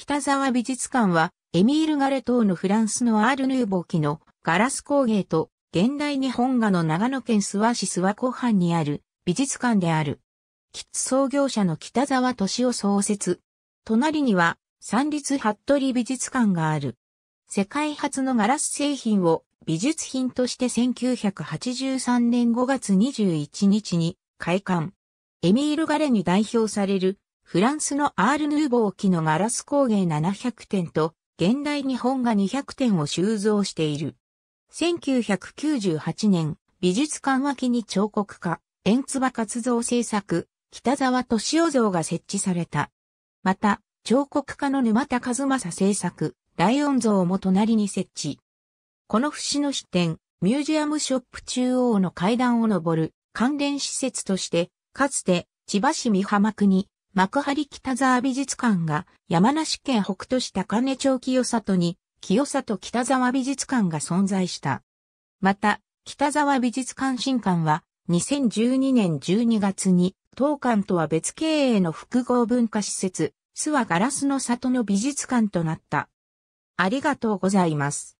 北沢美術館は、エミール・ガレ等のフランスのアール・ヌーボー期のガラス工芸と現代日本画の長野県諏訪市諏訪湖畔にある美術館である。キッズ創業者の北沢敏夫創設。隣には三立服部美術館がある。世界初のガラス製品を美術品として1983年5月21日に開館。エミール・ガレに代表されるフランスのアール・ヌーボー期のガラス工芸700点と現代日本画200点を収蔵している。1998年、美術館脇に彫刻家、遠唾活造制作、北沢敏夫像が設置された。また、彫刻家の沼田和正制作、ライオン像も隣に設置。この節の支店、ミュージアムショップ中央の階段を上る関連施設として、かつて千葉市美浜区に、幕張北沢美術館が山梨県北杜市高根町清里に清里北沢美術館が存在した。また、北沢美術館新館は2012年12月に当館とは別経営の複合文化施設、諏訪ガラスの里の美術館となった。ありがとうございます。